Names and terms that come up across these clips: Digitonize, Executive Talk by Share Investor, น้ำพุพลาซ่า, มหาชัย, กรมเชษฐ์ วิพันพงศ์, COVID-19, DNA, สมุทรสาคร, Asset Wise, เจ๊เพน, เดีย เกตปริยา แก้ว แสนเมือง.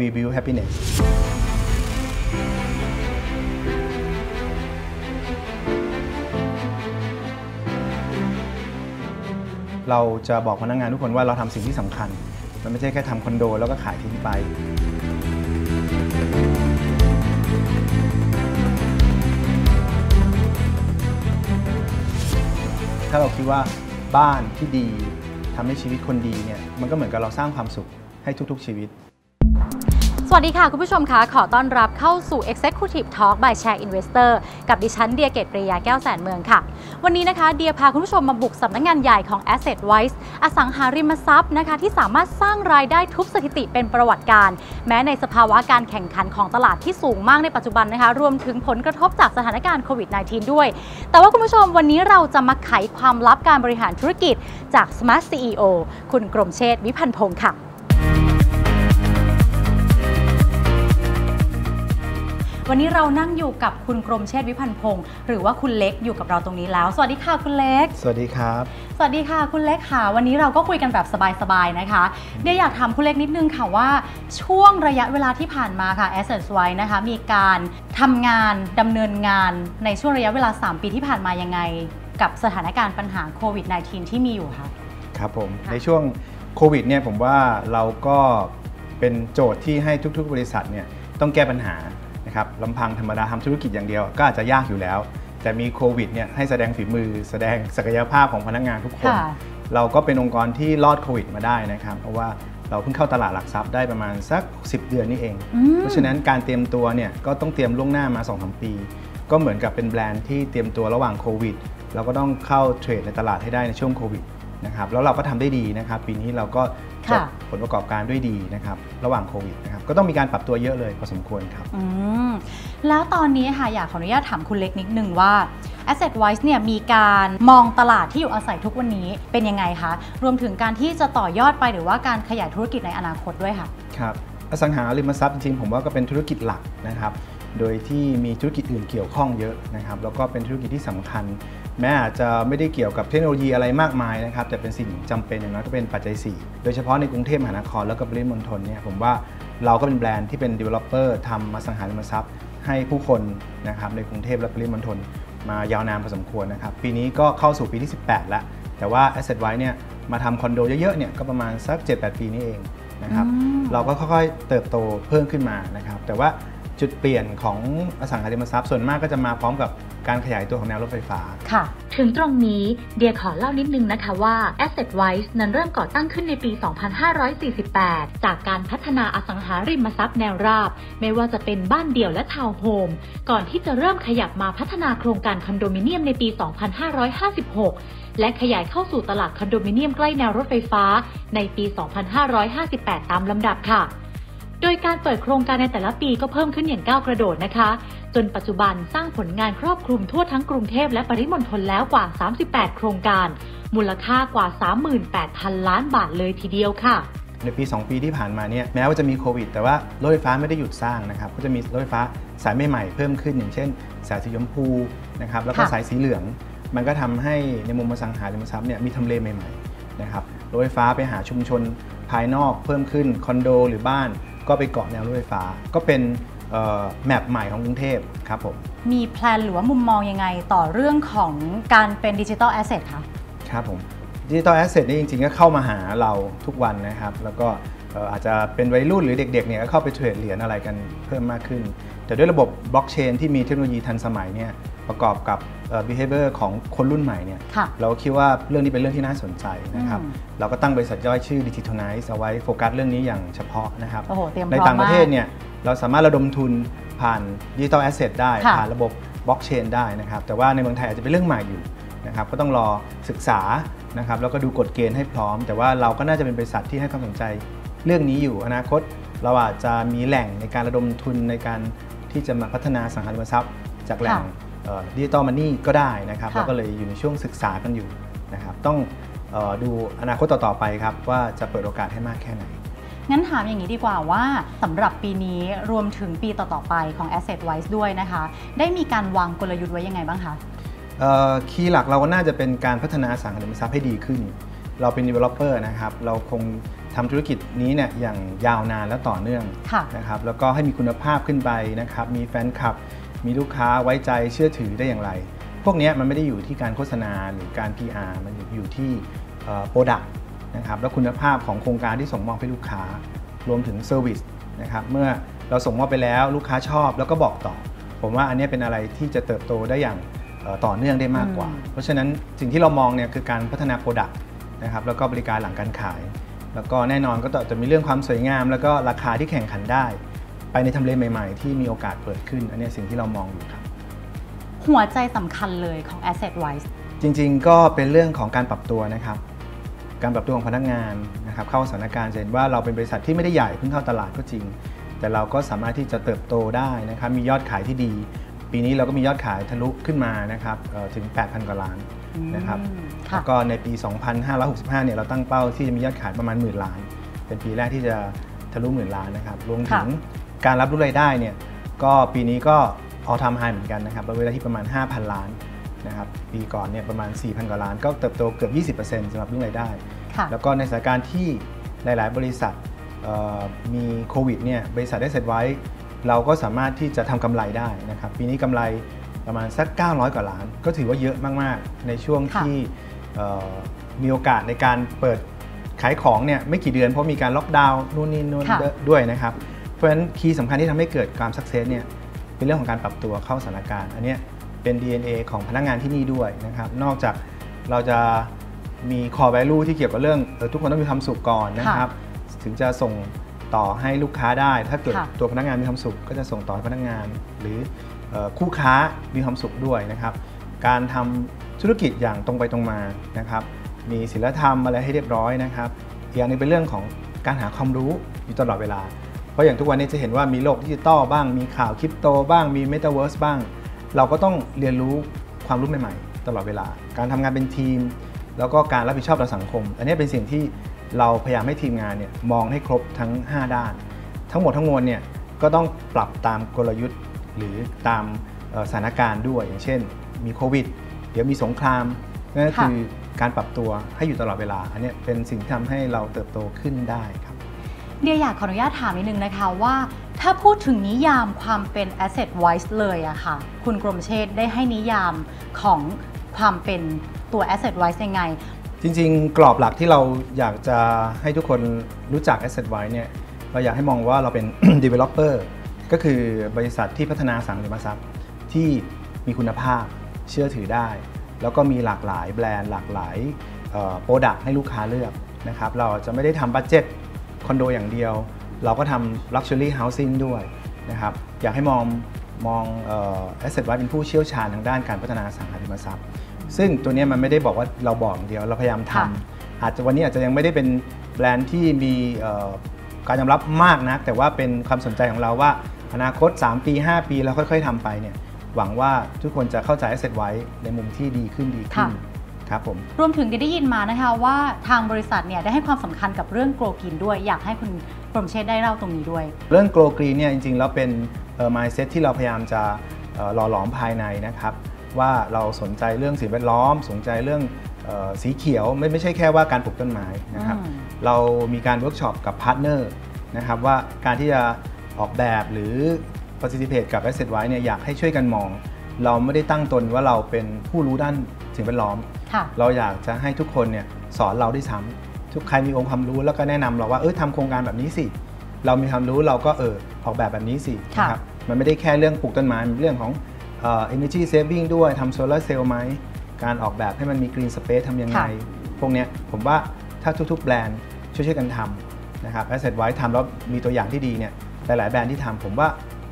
We Build Happinessเราจะบอกพนักงานทุกคนว่าเราทำสิ่งที่สำคัญมันไม่ใช่แค่ทำคอนโดแล้วก็ขายทิ้งไปถ้าเราคิดว่าบ้านที่ดีทำให้ชีวิตคนดีเนี่ยมันก็เหมือนกับเราสร้างความสุขให้ทุกๆชีวิตสวัสดีค่ะคุณผู้ชมคะขอต้อนรับเข้าสู่ Executive Talk by Share Investor กับดิฉันเดียเกตปริยาแก้วแสนเมืองค่ะวันนี้นะคะเดียพาคุณผู้ชมมาบุกสำนักงานใหญ่ของ Asset Wise อสังหาริมทรัพย์นะคะที่สามารถสร้างรายได้ทุบสถิติเป็นประวัติการแม้ในสภาวะการแข่งขันของตลาดที่สูงมากในปัจจุบันนะคะรวมถึงผลกระทบจากสถานการณ์โควิด -19 ด้วยแต่ว่าคุณผู้ชมวันนี้เราจะมาไขความลับการบริหารธุรกิจจาก Smart CEO คุณกรมเชษฐ์ วิพันพงศ์ค่ะวันนี้เรานั่งอยู่กับคุณกรมเชษฐ์ วิพันพงศ์หรือว่าคุณเล็กอยู่กับเราตรงนี้แล้วสวัสดีค่ะคุณเล็กสวัสดีครับสวัสดีค่ะคุณเล็กค่ะวันนี้เราก็คุยกันแบบสบายๆนะคะเดี๋ยวอยากถามคุณเล็กนิดนึงค่ะว่าช่วงระยะเวลาที่ผ่านมาค่ะ Asset Wise นะคะมีการทำงานดำเนินงานในช่วงระยะเวลา3 ปีที่ผ่านมายังไงกับสถานการณ์ปัญหาโควิด -19 ที่มีอยู่ค่ะครับผมในช่วงโควิดเนี่ยผมว่าเราก็เป็นโจทย์ที่ให้ทุกๆบริษัทเนี่ยต้องแก้ปัญหาลำพังธรรมดาทำธุรกิจอย่างเดียวก็อาจจะยากอยู่แล้วแต่มีโควิดเนี่ยให้แสดงฝีมือแสดงศักยภาพของพนักงานทุกคนเราก็เป็นองค์กรที่รอดโควิดมาได้นะครับเพราะว่าเราเพิ่งเข้าตลาดหลักทรัพย์ได้ประมาณสัก10 เดือนนี่เองเพราะฉะนั้นการเตรียมตัวเนี่ยก็ต้องเตรียมล่วงหน้ามา 2-3 ปีก็เหมือนกับเป็นแบรนด์ที่เตรียมตัวระหว่างโควิดเราก็ต้องเข้าเทรดในตลาดให้ได้ในช่วงโควิดนะครับแล้วเราก็ทำได้ดีนะครับปีนี้เราก็จบผลประกอบการด้วยดีนะครับระหว่างโควิดนะครับก็ต้องมีการปรับตัวเยอะเลยพอสมควรครับแล้วตอนนี้ค่ะอยากขออนุญาตถามคุณเล็กนิดนึงว่า Asset Wise เนี่ยมีการมองตลาดที่อยู่อาศัยทุกวันนี้เป็นยังไงคะรวมถึงการที่จะต่อยอดไปหรือว่าการขยายธุรกิจในอนาคตด้วยค่ะครับอสังหาริมทรัพย์จริงๆผมว่าก็เป็นธุรกิจหลักนะครับโดยที่มีธุรกิจอื่นเกี่ยวข้องเยอะนะครับแล้วก็เป็นธุรกิจที่สำคัญแม้อาจจะไม่ได้เกี่ยวกับเทคโนโลยีอะไรมากมายนะครับแต่เป็นสิ่งจำเป็นอย่างน้อยก็เป็นปัจจัย4โดยเฉพาะในกรุงเทพมหานครแล้วก็ปริมณฑลเนี่ยผมว่าเราก็เป็นแบรนด์ที่เป็น developer ทำอสังหาริมทรัพย์ให้ผู้คนนะครับในกรุงเทพและปริมณฑลมายาวนานพอสมควรนะครับปีนี้ก็เข้าสู่ปีที่18แล้วแต่ว่า Asset Wise เนี่ยมาทำคอนโดเยอะๆเนี่ยก็ประมาณสัก 7-8 ปีนี้เองนะครับเราก็ค่อยๆเติบโตเพิ่มขึ้นมานะครับแต่ว่าจุดเปลี่ยนของอสังหาริมทรัพย์ส่วนมากก็จะมาพร้อมกับการขยายตัวของแนวรถไฟฟ้าค่ะถึงตรงนี้เดียขอเล่านิดนึงนะคะว่า Asset Wise นั้นเริ่มก่อตั้งขึ้นในปี 2548 จากการพัฒนาอสังหาริมทรัพย์แนวราบไม่ว่าจะเป็นบ้านเดี่ยวและทาวน์โฮมก่อนที่จะเริ่มขยับมาพัฒนาโครงการคอนโดมิเนียมในปี 2556 และขยายเข้าสู่ตลาดคอนโดมิเนียมใกล้แนวรถไฟฟ้าในปี 2558 ตามลำดับค่ะโดยการเปิดโครงการในแต่ละปีก็เพิ่มขึ้นอย่างก้าวกระโดดนะคะจนปัจจุบันสร้างผลงานครอบคลุมทั่วทั้งกรุงเทพและปริมณฑลแล้วกว่า38โครงการมูลค่ากว่า 38,000 ล้านบาทเลยทีเดียวค่ะในปี2 ปีที่ผ่านมาเนี่ยแม้ว่าจะมีโควิดแต่ว่ารถไฟฟ้าไม่ได้หยุดสร้างนะครับก็จะมีรถไฟฟ้าสายใหม่ๆเพิ่มขึ้นอย่างเช่นสายสีชมพูนะครับแล้วก็สายสีเหลืองมันก็ทำให้ในมุมอสังหาริมทรัพย์เนี่ยมีทำเลใหม่ๆนะครับรถไฟฟ้าไปหาชุมชนภายนอกเพิ่มขึ้นคอนโดหรือบ้านก็ไปเกาะแนวรถไฟฟ้าก็เป็นแมปใหม่ของกรุงเทพครับผมมีแพลนหรือว่ามุมมองยังไงต่อเรื่องของการเป็นดิจิทัลแอสเซทคะครับผมดิจิทัลแอสเซทนี่จริงๆก็เข้ามาหาเราทุกวันนะครับแล้วก็อาจจะเป็นวัยรุ่นหรือเด็กๆเนี่ยก็เข้าไปเทรดเหรียญอะไรกันเพิ่มมากขึ้นแต่ด้วยระบบบล็อกเชนที่มีเทคโนโลยีทันสมัยเนี่ยประกอบกับ behavior ของคนรุ่นใหม่เนี่ยเราคิดว่าเรื่องนี้เป็นเรื่องที่น่าสนใจนะครับเราก็ตั้งบริษัทย่อยชื่อ Digitonize เอาไว้โฟกัสเรื่องนี้อย่างเฉพาะนะครับในต่างประเทศเนี่ยเราสามารถระดมทุนผ่าน Digital Asset ได้ผ่านระบบบล็อกเชนได้นะครับแต่ว่าในเมืองไทยอาจจะเป็นเรื่องใหม่อยู่นะครับก็ต้องรอศึกษานะครับแล้วก็ดูกฎเกณฑ์ให้พร้อมแต่ว่าเราก็น่าจะเป็นบริษัทที่ให้ความสนใจเรื่องนี้อยู่อนาคตเราอาจจะมีแหล่งในการระดมทุนในการที่จะมาพัฒนาสังหาริมทรัพย์จากแหล่งดิจิตอลมันนี่ก็ได้นะครับเราก็เลยอยู่ในช่วงศึกษากันอยู่นะครับต้องดูอนาคตต่อไปครับว่าจะเปิดโอกาสให้มากแค่ไหนงั้นถามอย่างนี้ดีกว่าว่าสำหรับปีนี้รวมถึงปีต่อๆไปของ Asset Wise ด้วยนะคะได้มีการวางกลยุทธ์ไว้ยังไงบ้างคะคีย์หลักเราก็น่าจะเป็นการพัฒนาสังหาริมทรัพย์ให้ดีขึ้นเราเป็น developer นะครับเราคง ทำธุรกิจนี้เนี่ยอย่างยาวนานและต่อเนื่องนะครับแล้วก็ให้มีคุณภาพขึ้นไปนะครับมีแฟนคลับมีลูกค้าไว้ใจเชื่อถือได้อย่างไรพวกนี้มันไม่ได้อยู่ที่การโฆษณาหรือการ PR มันอยู่ที่โปรดักต์นะครับและคุณภาพของโครงการที่ส่งมอบให้ลูกค้ารวมถึงเซอร์วิสนะครับเมื่อเราส่งมอบไปแล้วลูกค้าชอบแล้วก็บอกต่อผมว่าอันนี้เป็นอะไรที่จะเติบโตได้อย่างต่อเนื่องได้มากกว่าเพราะฉะนั้นสิ่งที่เรามองเนี่ยคือการพัฒนาโปรดักต์นะครับแล้วก็บริการหลังการขายแล้วก็แน่นอนก็จะมีเรื่องความสวยงามแล้วก็ราคาที่แข่งขันได้ไปในทำเลใหม่ๆที่มีโอกาสเปิดขึ้นอันนี้สิ่งที่เรามองอยู่ครับหัวใจสำคัญเลยของ Asset Wise จริงๆก็เป็นเรื่องของการปรับตัวนะครับการปรับตัวของพนักงานนะครับเข้าสถานการณ์เห็นว่าเราเป็นบริษัทที่ไม่ได้ใหญ่เพิ่งเข้าตลาดก็จริงแต่เราก็สามารถที่จะเติบโตได้นะครับมียอดขายที่ดีปีนี้เราก็มียอดขายทะลุขึ้นมานะครับถึง 8,000 กว่าล้านนะครับแล้วก็ในปี 2565 เนี่ยเราตั้งเป้าที่จะมียอดขายประมาณ 10,000 ล้านเป็นปีแรกที่จะทะลุ 10,000 ล้านนะครับรวมถึงการรับรู้รายได้เนี่ยก็ปีนี้ก็เอาทำไฮเหมือนกันนะครับรายได้ที่ประมาณ 5,000 ล้านนะครับปีก่อนเนี่ยประมาณ 4,000 กว่าล้านก็เติบโตเกือบ 20% สำหรับเรื่องรายได้แล้วก็ในสถานการณ์ที่หลายๆบริษัทมีโควิดเนี่ยบริษัทได้เสร็จไว้เราก็สามารถที่จะทำกำไรได้นะครับปีนี้กำไรประมาณสัก900กว่าล้านก็ถือว่าเยอะมากๆในช่วงที่มีโอกาสในการเปิดขายของเนี่ยไม่กี่เดือนเพราะมีการล็อกดาวน์นู่นนี่นู่นด้วยนะครับเพราะฉะนั้นคีย์สำคัญที่ทำให้เกิดความสักเซสเนี่ยเป็นเรื่องของการปรับตัวเข้าสถานการณ์อันนี้เป็น DNA ของพนักงานที่นี่ด้วยนะครับนอกจากเราจะมี core value ที่เกี่ยวกับเรื่องทุกคนต้องมีความสุขก่อนนะครับถึงจะส่งต่อให้ลูกค้าได้ถ้าเกิดตัวพนักงานมีความสุขก็จะส่งต่อให้พนักงานหรือคู่ค้ามีความสุขด้วยนะครับการทำธุรกิจอย่างตรงไปตรงมานะครับมีศีลธรรมอะไรให้เรียบร้อยนะครับอีกอย่างนึงเป็นเรื่องของการหาความรู้อยู่ตลอดเวลาเพราะอย่างทุกวันนี้จะเห็นว่ามีโลกดิจิตอลบ้างมีข่าวคริปโตบ้างมีเมตาเวิร์สบ้างเราก็ต้องเรียนรู้ความรู้ใหม่ๆตลอดเวลาการทำงานเป็นทีมแล้วก็การรับผิดชอบต่อสังคมอันนี้เป็นสิ่งที่เราพยายามให้ทีมงานเนี่ยมองให้ครบทั้ง5ด้านทั้งหมดทั้งมวลเนี่ยก็ต้องปรับตามกลยุทธ์หรือตามสถานการณ์ด้วยอย่างเช่นมีโควิดเดี๋ยวมีสงครามนั่นก็คือการปรับตัวให้อยู่ตลอดเวลาอันนี้เป็นสิ่งที่ทำให้เราเติบโตขึ้นได้ครับเดี๋ยวอยากขออนุญาตถามนิดนึงนะคะว่าถ้าพูดถึงนิยามความเป็น Asset Wise เลยอะค่ะคุณกรมเชษฐ์ได้ให้นิยามของความเป็นตัว Asset Wise ยังไงจริงๆกรอบหลักที่เราอยากจะให้ทุกคนรู้จัก Asset Wise เนี่ยเราอยากให้มองว่าเราเป็น Developer ก็คือบริษัทที่พัฒนาสังหาริมทรัพย์ที่มีคุณภาพเชื่อถือได้แล้วก็มีหลากหลายแบรนด์หลากหลายโปรดักต์ให้ลูกค้าเลือกนะครับเราจะไม่ได้ทำบัดเจ็ตคอนโดอย่างเดียวเราก็ทำ Luxury Housing ด้วยนะครับอยากให้มอง Asset Wise เป็นผู้เชี่ยวชาญทางด้านการพัฒนาสังหาริมทรัพย์ซึ่งตัวนี้มันไม่ได้บอกว่าเราบอกเดียวเราพยายามทำอาจจะวันนี้อาจจะยังไม่ได้เป็นแบรนด์ที่มีการยอมรับมากนักแต่ว่าเป็นความสนใจของเราว่าอนาคต3ปี5ปีเราค่อยๆทำไปเนี่ยหวังว่าทุกคนจะเข้าใจ Asset Wise ในมุมที่ดีขึ้นครับผมรวมถึงได้ยินมานะคะว่าทางบริษัทเนี่ยได้ให้ความสำคัญกับเรื่องโกลกรีนด้วยอยากให้คุณกรมเชษฐ์ได้เล่าตรงนี้ด้วยเรื่องโกลกรีนเนี่ยจริงๆแล้วเป็น mindset ที่เราพยายามจะหล่อหลอมภายในนะครับว่าเราสนใจเรื่องสิ่งแวดล้อมสนใจเรื่องสีเขียวไม่ใช่แค่ว่าการปลูกต้นไม้นะครับเรามีการเวิร์กช็อปกับพาร์ทเนอร์นะครับว่าการที่จะออกแบบหรือ participate กับ Asset Wise เนี่ยอยากให้ช่วยกันมองเราไม่ได้ตั้งตนว่าเราเป็นผู้รู้ด้านสิ่งแวดล้อมเราอยากจะให้ทุกคนเนี่ยสอนเราด้วยซ้ำทุกใครมีองค์ความรู้แล้วก็แนะนำเราว่าทำโครงการแบบนี้สิเรามีความรู้เราก็ออกแบบนี้สินะครับมันไม่ได้แค่เรื่องปลูกต้นไม้เป็นเรื่องของenergy saving ด้วยทำโซลาร์เซลล์ไหมการออกแบบให้มันมี green space ทำยังไงพวกนี้ผมว่าถ้าทุกๆแบรนด์ช่วยกันทำนะครับ Asset Wise ทำแล้วมีตัวอย่างที่ดีเนี่ยหลายๆแบรนด์ที่ทำผมว่า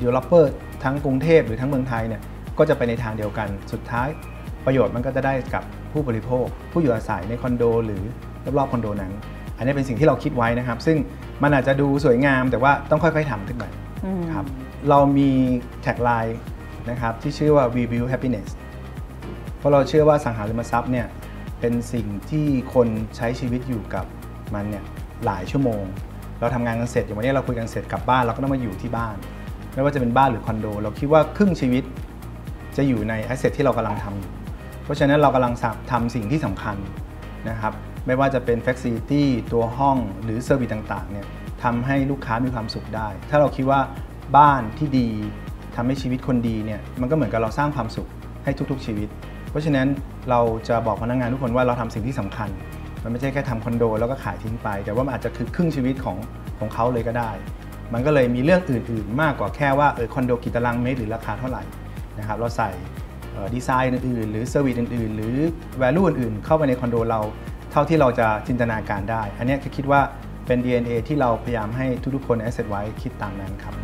developer ทั้งกรุงเทพหรือทั้งเมืองไทยเนี่ยก็จะไปในทางเดียวกันสุดท้ายประโยชน์มันก็จะได้กับผู้บริโภคผู้อยู่อาศัยในคอนโดหรือรอบๆคอนโดนั้นอันนี้เป็นสิ่งที่เราคิดไว้นะครับซึ่งมันอาจจะดูสวยงามแต่ว่าต้องค่อยๆทำขึ้นไปครับเรามีแท็กไลน์นะครับที่ชื่อว่า We Build Happiness เพราะเราเชื่อว่าสังหาริมทรัพย์เนี่ยเป็นสิ่งที่คนใช้ชีวิตอยู่กับมันเนี่ยหลายชั่วโมงเราทำงานกันเสร็จอย่างวันนี้เราคุยกันเสร็จกลับบ้านเราก็ต้องมาอยู่ที่บ้านไม่ว่าจะเป็นบ้านหรือคอนโดเราคิดว่าครึ่งชีวิตจะอยู่ในแอสเซทที่เรากำลังทำเพราะฉะนั้นเรากำลังทำสิ่งที่สำคัญนะครับ ไม่ว่าจะเป็น Facility ตัวห้องหรือ Service ต่างๆเนี่ยทำให้ลูกค้ามีความสุขได้ถ้าเราคิดว่าบ้านที่ดีทำให้ชีวิตคนดีเนี่ยมันก็เหมือนกับเราสร้างความสุขให้ทุกๆชีวิตเพราะฉะนั้นเราจะบอกพนักงานทุกคนว่าเราทำสิ่งที่สำคัญมันไม่ใช่แค่ทำคอนโดแล้วก็ขายทิ้งไปแต่ว่ามันอาจจะคือครึ่งชีวิตของเขาเลยก็ได้มันก็เลยมีเรื่องอื่นๆมากกว่าแค่ว่าคอนโดกี่ตารางเมตรหรือราคาเท่าไหร่นะครับเราใส่ดีไซน์อื่นๆหรือเซอร์วิสอื่นๆหรือ value อื่นๆเข้าไปในคอนโดเราเท่าที่เราจะจินตนาการได้อันนี้คิดว่าเป็น DNA ที่เราพยายามให้ทุกๆคน Asset Wise คิดตามนั้นครับ